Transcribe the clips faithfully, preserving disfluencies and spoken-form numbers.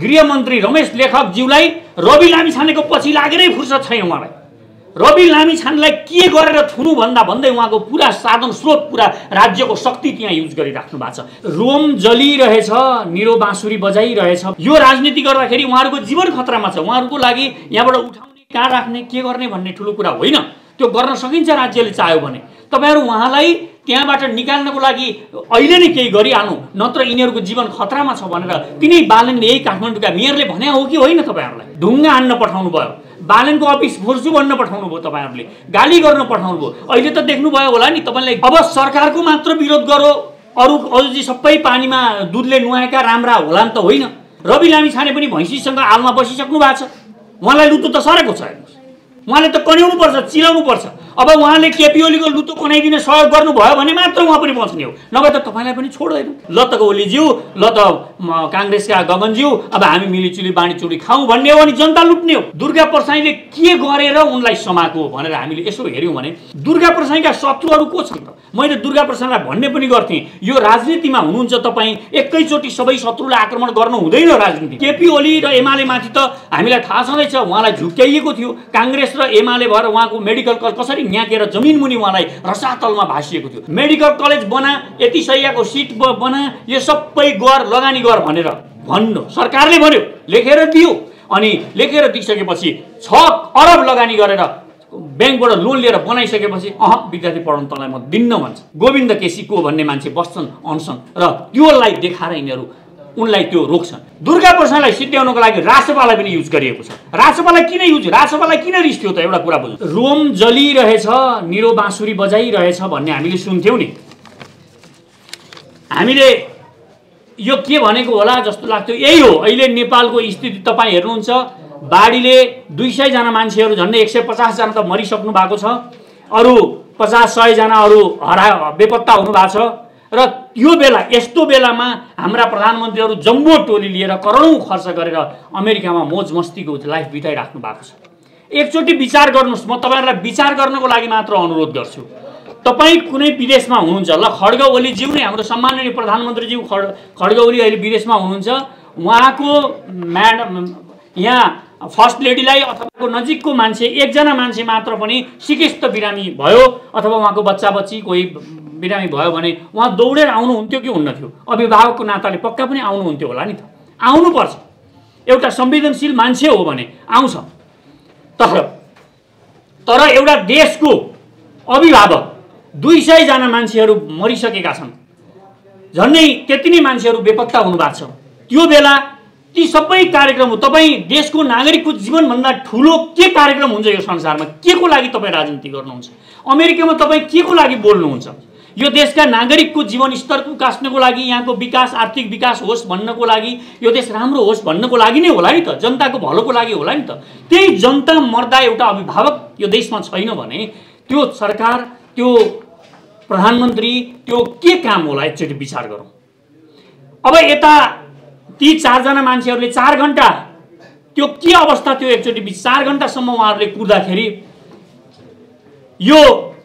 गृहमन्त्री रमेश लेखक ज्यूलाई रवि लामिछानेको पछि लागेरै फुर्सद छैन। उहाँलाई रवि लामिछानेलाई के गरेर थुनु भन्दा भन्दै उहाँको पूरा साधन स्रोत पूरा राज्यको शक्ति त्यहाँ युज गरिराख्नु भएको छ। रोम जलिरहेछ, निरो बाँसुरी बजाइरहेछ। यो राजनीति गर्दाखेरि उहाँहरुको जीवन खतरामा छ। उहाँहरुको लागि यहाँबाट उठाउने, कहाँ राख्ने, के गर्ने भन्ने ठूलो कुरा होइन। त्यो गर्न सकिन्छ राज्यले चाह्यो भने। तपाईहरु उहाँलाई त्यहाँबाट निकाल्नको लागि अहिले नै केही गरिहाल्नु, नत्र यिनीहरुको जीवन खतरामा छ भनेर तिनै बालनले यही काठमाडौँका मेयरले भने हो कि होइन? तपाईहरुलाई ढुङ्गा हान्न पठाउनु भयो, बालनको अफिस फोर्सु भन्न पठाउनु भयो, तपाईहरुले गाली गर्न पठाउनु भयो। अहिले त देख्नु भयो होला नि तपाईलाई। अब सरकारको मात्र विरोध गरो, अरु अझै सबै पानीमा दुधले नुहाएका राम्रा होला नि त होइन। रवि लामिछाने पनि भैँसीसँग आलमा बसिसक्नु भएको छ। उहाँलाई लुतो त सरेको छ, उहाँले त कन्याउनु पर्छ, चिलाउनु पर्छ। अब उहाँले केपिओलीको लुतो कनाइदिन सहयोग गर्नुभयो भने मात्र उहाँ पनि बच्ने हो, नभए त तपाईँलाई पनि छोड्दैन। ल त ओलीज्यू, ल त कांग्रेसका गगनज्यू, अब हामी मिलिचुली बाँडीचुली खाऊ भन्ने हो अनि जनता लुट्ने हो। दुर्गा प्रसाईले के गरेर उनलाई समाएको हो भनेर हामीले यसो हेर्यौं भने दुर्गा प्रसाईका शत्रुहरू को छन् त? मैले दुर्गा प्रसाईलाई भन्ने पनि गर्थे, यो राजनीतिमा हुनुहुन्छ तपाई, एकैचोटी सबै शत्रुलाई आक्रमण गर्नु हुँदैन राजनीति। केपी ओली र एमाले माथि त हामीलाई थाहा छँदैछ उहाँलाई झुक्क्याइएको थियो। कांग्रेस र एमाले भएर उहाँको मेडिकल कल कसरी न्याकेर जमिन मुनि उहाँलाई रसातलमा भासिएको थियो। मेडिकल कलेज बना, यति सयको सिट बना, यो सबै गर, लगानी गर भनेर भन्नु सरकारले भन्यो, लेखेर दियो। अनि लेखेर दिइसकेपछि छ अरब लगानी गरेर ब्याङ्कबाट लोन लिएर बनाइसकेपछि अह विद्यार्थी पढाउन तँलाई म दिन्न भन्छ। गोविन्द केसीको भन्ने मान्छे बस्छन् अनसन र त्योलाई देखाएर यिनीहरू उनलाई त्यो रोक्छन्। दुर्गा प्रसाईलाई सिद्ध्याउनको लागि रासपालाई पनि युज गरिएको छ। रासपालाई किन युज, रासपालाई किन रिस थियो त? एउटा कुरा बुझ्नु, रोम जलिरहेछ, निरो बाँसुरी बजाइरहेछ भन्ने हामीले सुन्थ्यौँ नि। हामीले यो के भनेको होला जस्तो लाग्थ्यो, यही हो। अहिले नेपालको स्थिति तपाईँ हेर्नुहुन्छ, बाढीले दुई सयजना मान्छेहरू, झन्डै एक सय पचासजना त मरिसक्नु भएको छ, अरू पचास सयजनाहरू हरा बेपत्ता हुनु भएको छ। र यो बेला, यस्तो बेलामा हाम्रा प्रधानमन्त्रीहरू जम्बो टोली लिएर करोडौँ खर्च गरेर अमेरिकामा मोज मस्तीको लाइफ बिताइराख्नु भएको छ। एकचोटि विचार गर्नुहोस्। म तपाईँहरूलाई विचार गर्नको लागि मात्र अनुरोध गर्छु। तपाईँ कुनै विदेशमा हुनुहुन्छ, ल खड्ग ओलीज्यू नै, हाम्रो सम्माननीय प्रधानमन्त्रीज्यू खड्ग ओली अहिले विदेशमा हुनुहुन्छ। उहाँको म्याडम यहाँ फर्स्ट लेडीलाई अथवा नजिकको मान्छे, एकजना मान्छे मात्र पनि सिकिस्त बिरामी भयो अथवा उहाँको बच्चा बच्ची कोही बिरामी भयो भने उहाँ दौडेर आउनुहुन्थ्यो कि हुन्नथ्यो? अभिभावकको नाताले पक्का पनि आउनुहुन्थ्यो होला नि त। आउनुपर्छ, एउटा संवेदनशील मान्छे हो भने आउँछ। तर तर एउटा देशको अभिभावक दुई सयजना मान्छेहरू मरिसकेका छन्, झन्डै त्यति नै मान्छेहरू बेपत्ता हुनुभएको छ। त्यो बेला ती सबै कार्यक्रम हो। तपाईँ देशको नागरिकको जीवनभन्दा ठुलो के कार्यक्रम हुन्छ यो संसारमा? के को लागि तपाईँ राजनीति गर्नुहुन्छ? अमेरिकामा तपाईँ के को लागि बोल्नुहुन्छ? यो देशका नागरिकको जीवन स्तर उकास्नको लागि, यहाँको विकास, आर्थिक विकास होस् भन्नको लागि, यो देश राम्रो होस् भन्नको लागि नै होला नि त, जनताको भलोको लागि होला नि त। त्यही जनता मर्दा एउटा अभिभावक यो देशमा छैन भने त्यो सरकार, त्यो प्रधानमन्त्री, त्यो के काम होला? एकचोटि विचार गरौँ। अब यता ती चारजना मान्छेहरूले चार घन्टा त्यो के अवस्था थियो, एकचोटि चार घन्टासम्म उहाँहरूले कुर्दाखेरि यो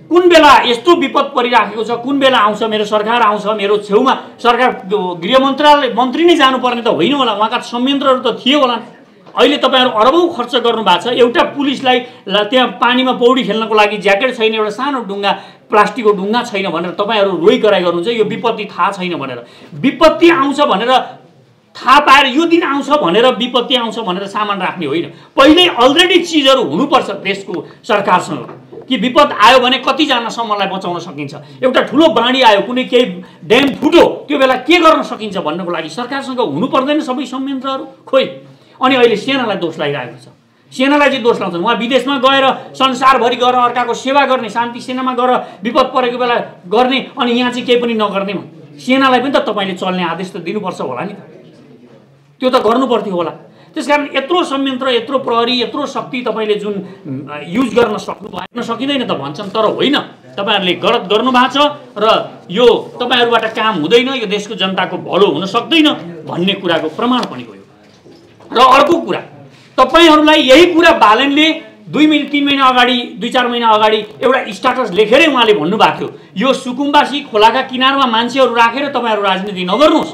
कुन बेला यस्तो विपद परिराखेको छ? कुन बेला आउँछ मेरो सरकार, आउँछ मेरो छेउमा सरकार? गृह मन्त्रालय मन्त्री नै जानुपर्ने त होइन होला, उहाँका संयन्त्रहरू त थिए होला। अहिले तपाईँहरू अरबौँ खर्च गर्नु भएको छ। एउटा पुलिसलाई त्यहाँ पानीमा पौडी खेल्नको लागि ज्याकेट छैन, एउटा सानो ढुङ्गा, प्लास्टिकको ढुङ्गा छैन भनेर तपाईँहरू रोइ कराइ गर्नुहुन्छ, यो विपत्ति थाहा छैन भनेर। विपत्ति आउँछ भनेर थाहा पाएर, यो दिन आउँछ भनेर, विपत्ति आउँछ भनेर सामान राख्ने होइन। पहिल्यै अलरेडी चिजहरू हुनुपर्छ देशको सरकारसँग कि विपद आयो भने कतिजनासम्मलाई बचाउन सकिन्छ। एउटा ठुलो बाढी आयो, कुनै केही ड्याम फुट्यो, त्यो बेला के गर्न सकिन्छ भन्नको लागि सरकारसँग हुनु पर्दैन सबै संयन्त्रहरू। खोइ अनि अहिले सेनालाई दोष लगाइरहेको छ। सेनालाई चाहिँ दोष लाउँछन्, उहाँ विदेशमा गएर संसारभरि गएर अर्काको सेवा गर्ने, शान्ति सेनामा गएर विपद परेको बेला गर्ने, अनि यहाँ चाहिँ केही पनि नगर्ने। सेनालाई पनि त तपाईँले चल्ने आदेश त दिनुपर्छ होला नि त, त्यो त गर्नुपर्थ्यो होला। त्यसकारण यत्रो संयन्त्र, यत्रो प्रहरी, यत्रो शक्ति तपाईँले जुन युज गर्न सक्नु भएन, सकिँदैन त भन्छन्, तर होइन। तपाईँहरूले गलत गर्नु भएको छ र यो तपाईँहरूबाट काम हुँदैन, यो देशको जनताको भलो हुन सक्दैन भन्ने कुराको प्रमाण पनि हो। र अर्को कुरा, तपाईँहरूलाई यही कुरा बालनले दुई मिनट तिन महिना अगाडि, दुई चार महिना अगाडि एउटा स्ट्याटस लेखेरै उहाँले भन्नुभएको थियो, यो सुकुम्बासी खोलाका किनारमा मान्छेहरू राखेर तपाईँहरू राजनीति नगर्नुहोस्।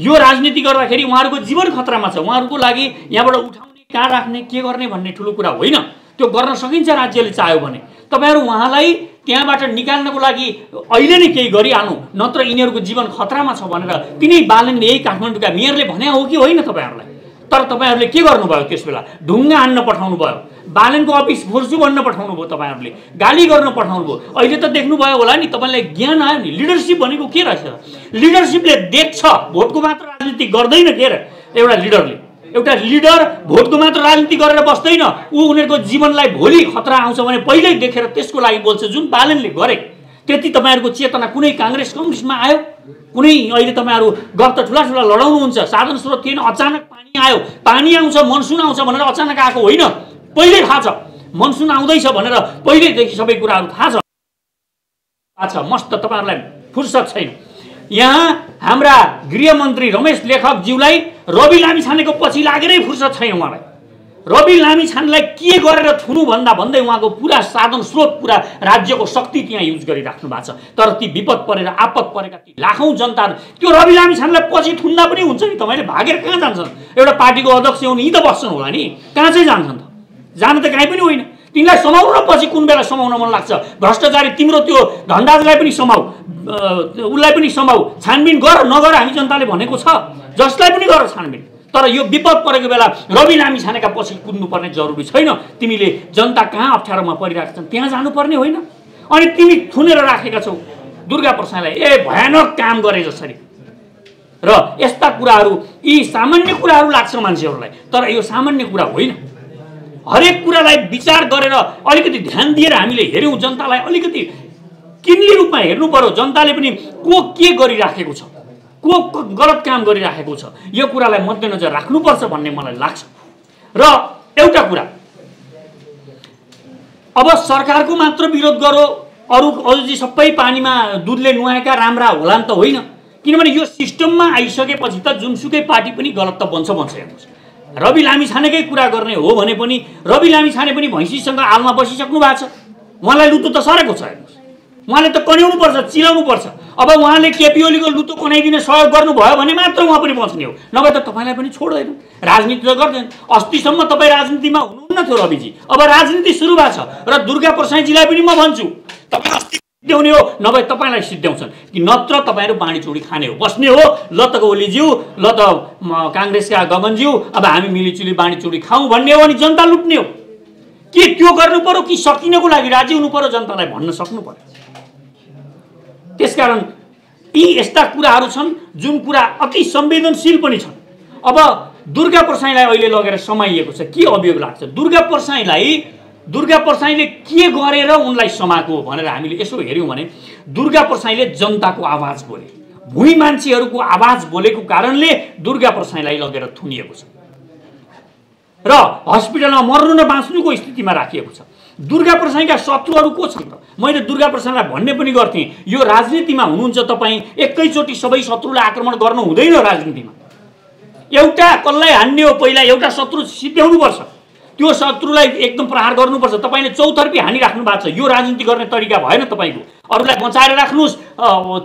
यो राजनीति गर्दाखेरि उहाँहरुको जीवन खतरामा छ। उहाँहरुको लागि यहाँबाट उठाउने कहाँ राख्ने के गर्ने भन्ने ठूलो कुरा होइन। त्यो गर्न सकिन्छ राज्यले चाह्यो भने। तपाईहरु उहाँलाई त्यहाँबाट निकाल्नको लागि अहिले नै केही गरिहाल्नु, नत्र यिनीहरुको जीवन खतरामा छ भनेर तिनै बालनले यही काठमाडौँका मेयरले भने हो कि होइन तपाईहरुलाई। तर तपाईहरुले के गर्नुभयो त्यसबेला? ढुङ्गा हान्न पठाउनु भयो, बालनको अफिस फोर्सु भन्न पठाउनु भयो, तपाईहरुले गाली गर्न पठाउनु भयो। अहिले त देख्नु भयो होला नि, तपाईलाई ज्ञान आयो नि। लिडरशिप भनेको के रहेछ? लिडरशिपले देख्छ, भोटको मात्र राजनीति गर्दैन के र एउटा लिडरले। एउटा लिडर भोटको मात्र राजनीति गरेर बस्दैन, ऊ उनीहरुको जीवनलाई भोलि खतरा आउँछ भने पहिल्यै देखेर त्यसको लागि बोल्छ। जुन बालनले गरे त्यति तपाईहरुको चेतना कुनै कांग्रेस कम्युनिस्टमा आयो? कुनै अहिले तपाईहरु गफ त ठूला ठूला लडाउनुहुन्छ, साधन स्रोत थिएन, अचानक पानी आयो, पानी आउँछ मनसुन आउँछ भनेर अचानक आएको होइन। पहिले थाहा छ मनसुन आउँदैछ भनेर पहिलेदेखि सबै कुराहरु थाहा छ थाहा छ मस्त तपाईहरुलाई फुर्सद छैन। यहाँ हाम्रा गृहमन्त्री रमेश लेखक ज्यूलाई रवि लामिछानेको पछि लागेरै फुर्सद छैन। उहाँलाई रवि लामिछानेलाई के गरेर थुनु भन्दा भन्दै उहाँको पूरा साधन स्रोत पूरा राज्यको शक्ति त्यहाँ युज गरिराख्नु भएको छ। तर ती विपद परेर आपद परेका ती लाखौं जनता त्यो रवि लामिछानेलाई पछि थुन्दा पनि हुन्छ नि। तपाईले भागेर कहाँ जान्छन्? एउटा पार्टीको अध्यक्ष हुन यी त बस्छन् होला नि, कहाँ चाहिँ जान्छन्? जान त कहीँ पनि होइन। तिमीलाई समाउन पछि कुन बेला समाउन मन लाग्छ? भ्रष्टाचारी तिम्रो त्यो धन्दाजलाई पनि समाउ, उसलाई पनि समाउ, छानबिन गर नगर हामी जनताले भनेको छ, जसलाई पनि गर छानबिन। तर यो विपद परेको बेला रवि लामिछानेका पछि कुद्नुपर्ने जरुरी छैन। तिमीले जनता कहाँ अप्ठ्यारोमा परिरहेका छन् त्यहाँ जानुपर्ने होइन। अनि तिमी थुनेर राखेका छौ दुर्गा प्रसादलाई। ए भयानक काम गरे जसरी र यस्ता कुराहरू यी सामान्य कुराहरू लाग्छ मान्छेहरूलाई, तर यो सामान्य कुरा होइन। हरेक कुरालाई विचार गरेर अलिकति ध्यान दिएर हामीले हेर्यौं, जनतालाई अलिकति किनली रूपमा हेर्नु पर्यो। जनताले पनि को के गरिराखेको छ, को गलत काम गरिराखेको छ, यो कुरालाई मध्यनजर राख्नुपर्छ भन्ने मलाई लाग्छ। र एउटा कुरा, अब सरकारको मात्र विरोध गरो, अरू अझै सबै पानीमा दुधले नुहाएका राम्रा होला नि त होइन। किनभने यो सिस्टममा आइसकेपछि त जुनसुकै पार्टी पनि गलत त बन्छ भन्छ। हेर्नुहोस्, रवि लामिछानेकै कुरा गर्ने हो भने पनि रवि लामिछाने पनि भैँसीसँग हालमा बसिसक्नु भएको छ। उहाँलाई लुतो त सरेको छ। हेर्नुहोस्, उहाँले त कन्याउनु पर्छ, चिलाउनु पर्छ। अब उहाँले केपी ओलीको लुतो कनाइदिन सहयोग गर्नुभयो भने मात्र उहाँ पनि बच्ने हो, नभए त तपाईँलाई पनि छोड्दैन, राजनीति त गर्दैन। अस्तिसम्म तपाईँ राजनीतिमा हुनुहुन्न थियो रविजी, अब राजनीति सुरु भएको छ। र दुर्गा प्रसादजीलाई पनि म भन्छु, तपाईँ अस्ति सिद्ध्याउने हो नभए तपाईँलाई सिद्ध्याउँछन् कि, नत्र तपाईँहरू बाँडीचुडी खाने हो, बस्ने हो। ल त ओलीज्यू, ल त काङ्ग्रेसका गगनज्यू, अब हामी मिलिचुली बाँडीचुडी खाऊँ भन्ने हो अनि जनता लुट्ने हो। के त्यो गर्नु पर्यो कि सकिनको लागि राजी हुनु पर्यो? जनतालाई भन्न सक्नु पर्यो। त्यसकारण यी यस्ता कुराहरू छन् जुन कुरा अति संवेदनशील पनि छन्। अब दुर्गा प्रसाईलाई अहिले लगेर समाइएको छ, के अभियोग लाग्छ? दुर्गा प्रसाईलाई दुर्गा प्रसाईले के गरेर उनलाई समाएको भनेर हामीले यसो हेर्यौं भने दुर्गा प्रसाईले जनताको आवाज बोले, भुइँ मान्छेहरूको आवाज बोलेको कारणले दुर्गा प्रसाईलाई लगेर थुनिएको छ र हस्पिटलमा मर्नु न बाँच्नुको स्थितिमा राखिएको छ। दुर्गा प्रसाईका शत्रुहरू को छन् त? मैले दुर्गा प्रसाईलाई भन्ने पनि गर्थे, यो राजनीतिमा हुनुहुन्छ तपाईँ, एकैचोटी सबै शत्रुलाई आक्रमण गर्नु हुँदैन। राजनीतिमा एउटा कसलाई हान्ने हो पहिला एउटा शत्रु सिद्ध्याउनुपर्छ, त्यो शत्रुलाई एकदम प्रहार गर्नुपर्छ। तपाईँले चौतर्फी हानिराख्नु भएको छ, यो राजनीति गर्ने तरिका भएन तपाईँको। अरूलाई बचाएर राख्नुहोस्,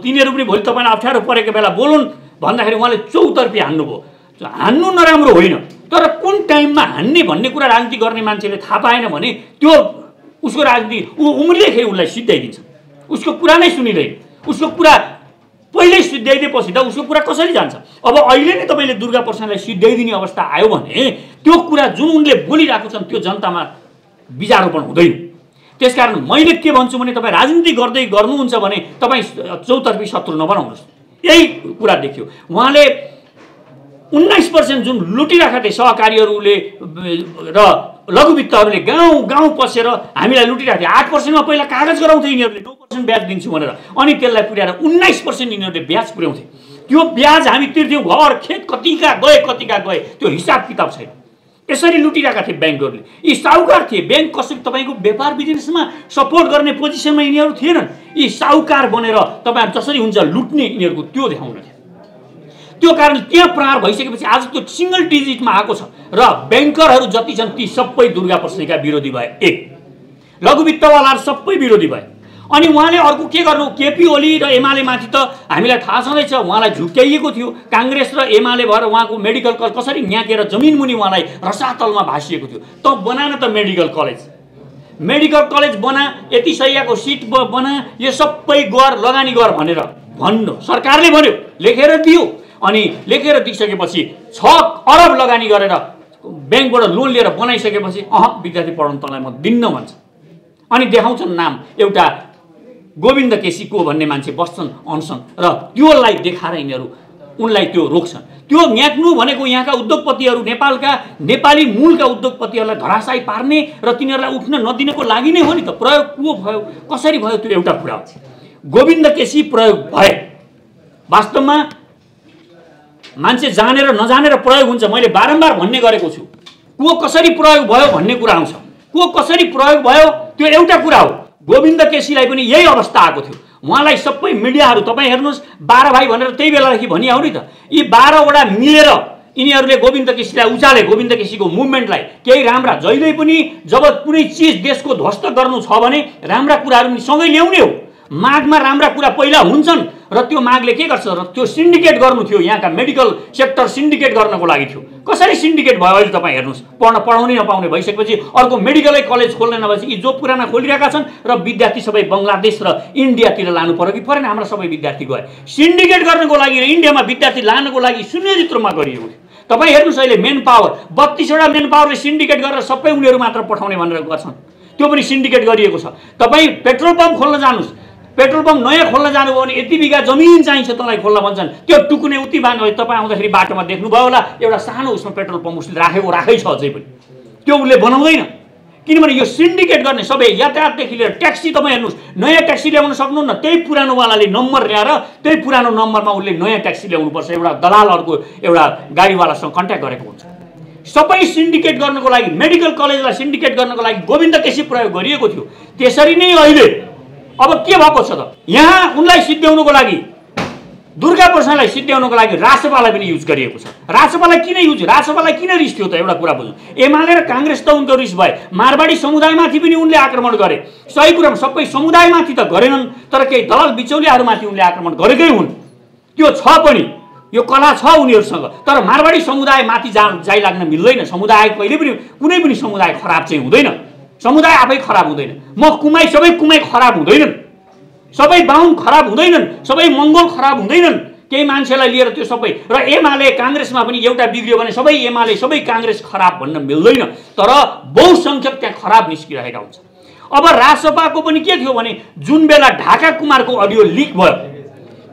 तिनीहरू पनि भोलि तपाईँलाई अप्ठ्यारो परेको बेला बोलुन् भन्दाखेरि उहाँले चौतर्फी हान्नुभयो। हान्नु नराम्रो होइन, तर कुन टाइममा हान्ने भन्ने कुरा राजनीति गर्ने मान्छेले थाहा पाएन भने त्यो उसको राजनीति, ऊ उम्रिँदाखेरि उसलाई सिद्ध्याइदिन्छ। उसको कुरा नै सुनिँदैन, उसको कुरा पहिल्यै सिद्ध्याइदिएपछि त उसको कुरा कसरी जान्छ? अब अहिले नै तपाईँले दुर्गा प्रसादलाई सिद्ध्याइदिने अवस्था आयो भने त्यो कुरा जुन उनले बोलिरहेको छन् त्यो जनतामा बिजारोपण हुँदैन। त्यसकारण मैले के भन्छु भने तपाईँ राजनीति गर्दै गर्नुहुन्छ भने तपाईँ चौतर्फी शत्रु नबनाउनुहोस्। यही कुरा देखियो उहाँले उन्नाइस पर्सेन्ट जुन लुटिरहेका थिए सहकारीहरूले र लघुवित्तहरूले गाउँ गाउँ पसेर हामीलाई लुटिरहेको थियो। आठ पर्सेन्टमा पहिला कागज गराउँथे यिनीहरूले, नौ पर्सेन्ट ब्याज दिन्छु भनेर, अनि त्यसलाई पुर्याएर उन्नाइस पर्सेन्ट यिनीहरूले ब्याज पुर्याउँथे। त्यो ब्याज हामी तिर्थ्यौँ, घर खेत कतिका गए कतिका गए त्यो हिसाब किताब छैन। यसरी लुटिरहेका थिए ब्याङ्कहरूले। यी साहुकार थिए, ब्याङ्क कसरी तपाईँको व्यापार बिजनेसमा सपोर्ट गर्ने पोजिसनमा यिनीहरू थिएनन्। यी साहुकार बनेर तपाईँहरू जसरी हुन्छ लुट्ने यिनीहरूको त्यो देखाउनु थियो। त्यो कारण त्यहाँ प्रहार भइसकेपछि आज त्यो सिङ्गल डिजिटमा आएको छ र ब्याङ्करहरू जति छन् ती सबै दुर्गा प्रसाईका विरोधी भए, एक लघुवित्तवालाहरू सबै विरोधी भए। अनि उहाँले अर्को के गर्नु, केपी ओली र एमाले माथि त हामीलाई थाहा छँदैछ उहाँलाई झुक्क्याइएको थियो, कांग्रेस र एमाले भएर उहाँको मेडिकल कलेज कसरी न्याकेर जमिन मुनि उहाँलाई रसातलमा भासिएको थियो। त बना न त मेडिकल कलेज, मेडिकल कलेज बना, यति सयको सिट बना, यो सबै गर लगानी गर भनेर भन्नु सरकारले भन्यो, लेखेर दियो। अनि लेखेर दिइसकेपछि छ अरब लगानी गरेर बैंकबाट लोन लिएर बनाइसकेपछि अह विद्यार्थी पढाउन तँलाई म दिन्न भन्छ। अनि देखाउँछन् नाम, एउटा गोविन्द केसीको भन्ने मान्छे बस्छन् अनसन र त्योलाई देखाएर यिनीहरू उनलाई त्यो रोक्छन्। त्यो म्याक्नु भनेको यहाँका उद्योगपतिहरू, नेपालका नेपाली मूलका उद्योगपतिहरूलाई धराशायी पार्ने र तिनीहरूलाई उठ्न नदिनको लागि नै हो नि त। प्रयोग को भयो, कसरी भयो, त्यो एउटा कुरा हो। गोविन्द केसी प्रयोग भए, वास्तवमा मान्छे जानेर नजानेर प्रयोग हुन्छ। मैले बारम्बार भन्ने गरेको छु, को कसरी प्रयोग भयो भन्ने कुरा आउँछ, को कसरी प्रयोग भयो त्यो एउटा कुरा हो। गोविन्द केसीलाई पनि यही अवस्था आएको थियो। उहाँलाई सबै मिडियाहरू तपाईँ हेर्नुहोस्, बाह्र भाइ भनेर त्यही बेलादेखि भनिहाल्नु नि त। यी बाह्रवटा मिलेर यिनीहरूले गोविन्द केसीलाई उचाले, गोविन्द केसीको मुभमेन्टलाई। केही राम्रा, जहिले पनि जब कुनै चिज देशको ध्वस्त गर्नु छ भने राम्रा कुराहरू पनि सँगै ल्याउने हो। मागमा राम्रा कुरा पहिला हुन्छन् र त्यो मागले के गर्छ र त्यो सिन्डिकेट गर्नु थियो। यहाँका मेडिकल सेक्टर सिन्डिकेट गर्नको लागि थियो। कसरी सिन्डिकेट भयो अहिले तपाईँ हेर्नुहोस्। पढ्न पढाउनै नपाउने भइसकेपछि अर्को मेडिकलै कलेज खोल्ने नभएपछि यी जो पुराना खोलिरहेका छन् र विद्यार्थी सबै बङ्गलादेश र इन्डियातिर लानु पर्यो कि परेन। हाम्रा सबै विद्यार्थी गए सिन्डिकेट गर्नको लागि र इन्डियामा विद्यार्थी लानको लागि शून्यजित रूपमा गरिएको थियो। तपाईँ हेर्नुहोस् अहिले मेन पावर, बत्तीसवटा मेन पावरले सिन्डिकेट गरेर सबै उनीहरू मात्र पठाउने भनेर गर्छन्, त्यो पनि सिन्डिकेट गरिएको छ। तपाईँ पेट्रोल पम्प खोल्न जानुहोस्, पेट्रोल पम्प नयाँ खोल्न जानुभयो भने यति बिघा जमिन चाहिन्छ तँलाई खोल्न भन्छन्। त्यो टुक्ने उति बान भयो। तपाईँ आउँदाखेरि बाटोमा देख्नुभयो होला, एउटा सानो उसमा पेट्रोल पम्प उसले राखेको राखै छ, अझै पनि त्यो उसले बनाउँदैन। किनभने यो सिन्डिकेट गर्ने सबै, यातायातदेखि लिएर ट्याक्सी, तपाईँ हेर्नुहोस् नयाँ ट्याक्सी ल्याउन सक्नुहुन्न। त्यही पुरानोवालाले नम्बर ल्याएर त्यही पुरानो नम्बरमा उसले नयाँ ट्याक्सी ल्याउनुपर्छ, एउटा दलालहरूको एउटा गाडीवालासँग कन्ट्याक्ट गरेको हुन्छ। सबै सिन्डिकेट गर्नको लागि, मेडिकल कलेजलाई सिन्डिकेट गर्नको लागि गोविन्द केसी प्रयोग गरिएको थियो। त्यसरी नै अहिले अब के भएको छ त, यहाँ उनलाई सिद्ध्याउनुको लागि, दुर्गा प्रसादलाई सिद्ध्याउनुको लागि रासपालाई पनि युज गरिएको छ। रासपालाई किन युज, रासपालाई किन रिस थियो त, एउटा कुरा बुझ्नु। एमाले र काङ्ग्रेस त उनको रिस भए, मारवाडी समुदायमाथि पनि उनले आक्रमण गरे। सही कुरामा सबै समुदायमाथि त गरेनन्, तर केही दलाल बिचौलियाहरूमाथि उनले आक्रमण गरेकै हुन्। त्यो छ पनि, यो कला छ उनीहरूसँग। तर मारवाडी समुदायमाथि जा जाइ लाग्न मिल्दैन। समुदाय कहिले पनि, कुनै पनि समुदाय खराब चाहिँ हुँदैन, समुदाय आफै खराब हुँदैन। म कुमाई, सबै कुमाई खराब हुँदैनन्, सबै बाहुन खराब हुँदैनन्, सबै मङ्गोल खराब हुँदैनन्। केही मान्छेलाई लिएर त्यो सबै, र एमाले काङ्ग्रेसमा पनि एउटा बिग्रियो भने सबै एमाले सबै काङ्ग्रेस खराब भन्न मिल्दैन। तर बहुसंख्यक त्यहाँ खराब निस्किरहेका हुन्छ। अब रासपाको पनि के थियो भने, जुन बेला ढाका कुमारको अडियो लिक भयो,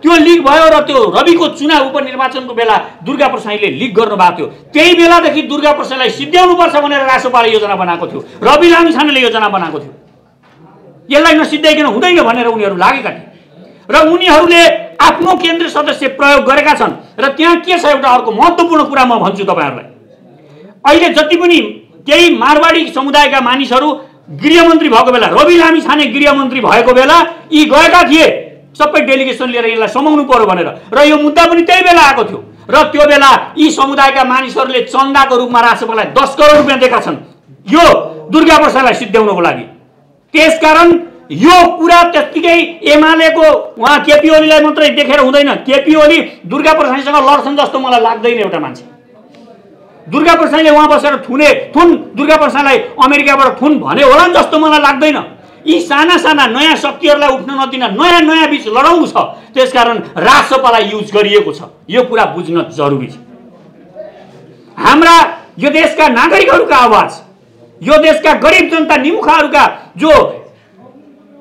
त्यो लिक भयो र त्यो रविको चुनाव उपनिर्वाचनको बेला दुर्गा प्रसादले लिक गर्नुभएको थियो, त्यही बेलादेखि दुर्गा प्रसादलाई सिद्ध्याउनुपर्छ भनेर रासोपाले योजना बनाएको थियो, रवि लामिछानेले योजना बनाएको थियो। यसलाई नसिद्ध्याइकन हुँदैन भनेर उनीहरू लागेका थिए र उनीहरूले आफ्नो केन्द्र सदस्य प्रयोग गरेका छन्। र त्यहाँ के छ, एउटा अर्को महत्त्वपूर्ण कुरा म भन्छु तपाईँहरूलाई। अहिले जति पनि केही मारवाडी समुदायका मानिसहरू गृहमन्त्री भएको बेला, रवि लामिछाने गृहमन्त्री भएको बेला यी गएका थिए, सबै डेलिगेसन लिएर यसलाई समाउनु पर्यो भनेर। र यो मुद्दा पनि त्यही बेला आएको थियो। र त्यो बेला यी समुदायका मानिसहरूले चन्दाको रूपमा रासोपालाई दस करोड रुपियाँ दिएका छन्, यो दुर्गा प्रसादलाई सिद्ध्याउनको लागि। त्यसकारण यो कुरा त्यत्तिकै एमालेको, उहाँ केपी ओलीलाई मात्रै देखेर हुँदैन। केपी ओली दुर्गा प्रसादसँग लड्छन् जस्तो मलाई लाग्दैन। एउटा मान्छे दुर्गा प्रसादले उहाँ बसेर थुने थुन दुर्गा प्रसादलाई अमेरिकाबाट थुन भने होला नि जस्तो मलाई लाग्दैन। यी साना साना नयाँ शक्तिहरूलाई उठ्न नदिन, नयाँ नयाँ बीच लडाउनु छ। त्यसकारण रासपालाई युज गरिएको छ। यो कुरा बुझ्न जरुरी छ। हाम्रा यो देशका नागरिकहरूका आवाज, यो देशका गरिब जनता निमुखाहरूका, जो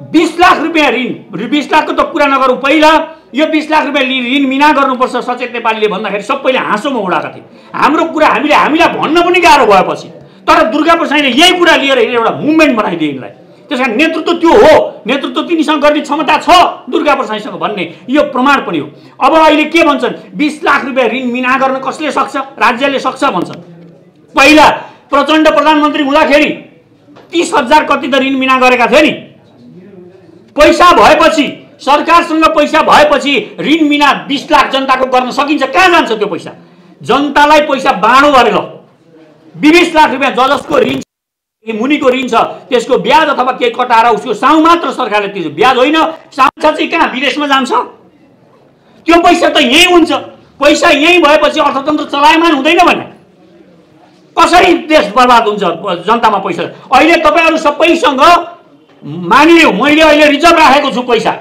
बीस लाख रुपियाँ ऋण, बीस लाखको त कुरा नगरौँ, पहिला यो बीस लाख रुपियाँ ऋण मिना गर्नुपर्छ सचेत नेपालीले भन्दाखेरि सबैले हाँसोमा उडाएका थिए। हाम्रो कुरा हामीले हामीलाई भन्न पनि गाह्रो भएपछि, तर दुर्गा प्रसादले यही कुरा लिएर एउटा मुभमेन्ट बनाइदिए यिनलाई। त्यसकारण नेतृत्व त्यो हो, नेतृत्व तिनीसँग गर्ने क्षमता छ दुर्गा प्रसादसँग भन्ने यो प्रमाण पनि हो। अब अहिले के भन्छन्, बीस लाख रुपियाँ ऋण मिना गर्न कसले सक्छ, राज्यले सक्छ भन्छन्। पहिला प्रचण्ड प्रधानमन्त्री हुँदाखेरि तीस हजार कति त ऋण मिना गरेका थिए नि। पैसा भएपछि, सरकारसँग पैसा भएपछि ऋण मिना बीस लाख जनताको गर्न सकिन्छ। कहाँ जान्छ त्यो पैसा, जनतालाई पैसा बाँडो गरेर बिस लाख रुपियाँ जसको ऋण मुनिको ऋण छ त्यसको ब्याज अथवा के कटाएर उसको साउ मात्र सरकारले तिर्छ। ब्याज होइन, साउ चाहिँ कहाँ विदेशमा जान्छ, त्यो पैसा त यही हुन्छ। पैसा यही भएपछि अर्थतन्त्र चलायमान हुँदैन भने कसरी देश बर्बाद हुन्छ जनतामा पैसा। अहिले तपाईहरु सबैसँग मानिलियो मैले अहिले रिजर्भ राखेको छु पैसा,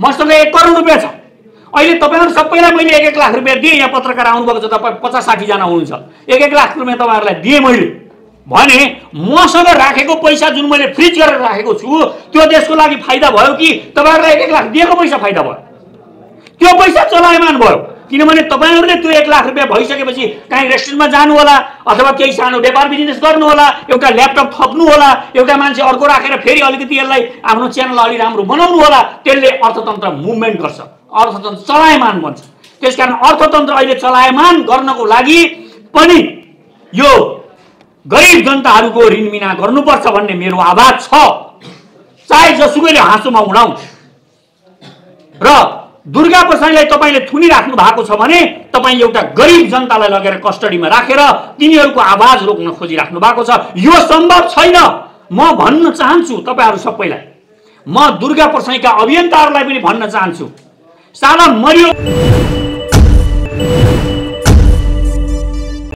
मसँग एक करोड रुपैयाँ छ। अहिले तपाईहरु सबैलाई मैले एक एक लाख रुपैयाँ दिए, यहाँ पत्रकार आउनु भएको छ तपाई पचास साठी जना हुनुहुन्छ, एक एक लाख रुपैयाँ तपाईहरुलाई दिए मैले भने मसँग राखेको पैसा जुन मैले फ्रिज गरेर राखेको छु त्यो देशको लागि फाइदा भयो कि तपाईहरुलाई एक एक लाख दिएको पैसा फाइदा भयो? त्यो पैसा चलायमान भयो किनभने तपाईहरुले त्यो एक लाख रुपैयाँ भइसकेपछि काहीँ रेस्टुरेन्टमा जानु होला अथवा केही सानो व्यापार बिजनेस गर्नु होला, एउटा ल्यापटप थप्नु होला, एउटा मान्छे अर्को राखेर फेरि अलिकति यसलाई आफ्नो च्यानल अलि राम्रो बनाउनु होला, त्यसले अर्थतन्त्र मुभमेन्ट गर्छ, अर्थतन्त्र चलायमान बन्छ। त्यसकारण अर्थतन्त्र अहिले चलायमान गर्नको लागि पनि यो गरीब जनताहरुको ऋण मिना गर्नुपर्छ भन्ने मेरो आवाज छ, चाहे जसुकैले हाँसोमा उडाउँ। र दुर्गा प्रसादलाई तपाईले थुनी राख्नु भएको छ भने तपाई एउटा गरीब जनतालाई लगेर कस्टडीमा राखेर तिनीहरुको आवाज रोक्न खोजि राख्नु भएको छ, यो सम्भव छैन। म भन्न चाहन्छु तपाईहरु सबैलाई, म दुर्गा प्रसादका अभियन्ताहरुलाई पनि भन्न चाहन्छु, साला मरियो।